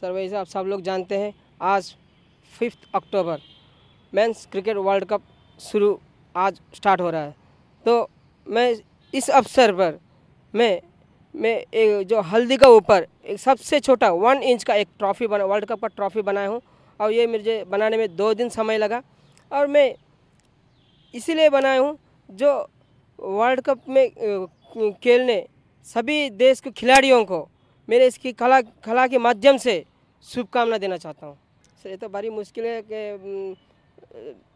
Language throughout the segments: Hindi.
सर भाई साहब सब लोग जानते हैं आज 5 अक्टूबर मेंस क्रिकेट वर्ल्ड कप शुरू आज स्टार्ट हो रहा है। तो मैं इस अवसर पर मैं एक जो हल्दी का ऊपर एक सबसे छोटा 1 इंच का एक ट्रॉफ़ी बना वर्ल्ड कप का ट्रॉफ़ी बनाया हूँ और ये मुझे बनाने में 2 दिन समय लगा और मैं इसीलिए बनाया हूँ जो वर्ल्ड कप में खेलने सभी देश के खिलाड़ियों को मेरे इसकी कला के माध्यम से शुभकामना देना चाहता हूँ। सर ये तो बड़ी मुश्किल है कि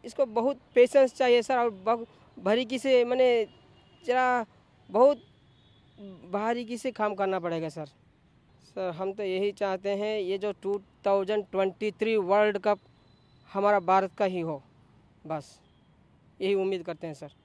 इसको बहुत पेशेंस चाहिए सर और बहुत बारीकी से मैंने जरा बहुत बारीकी से काम करना पड़ेगा सर। सर हम तो यही चाहते हैं ये जो 2023 वर्ल्ड कप हमारा भारत का ही हो, बस यही उम्मीद करते हैं सर।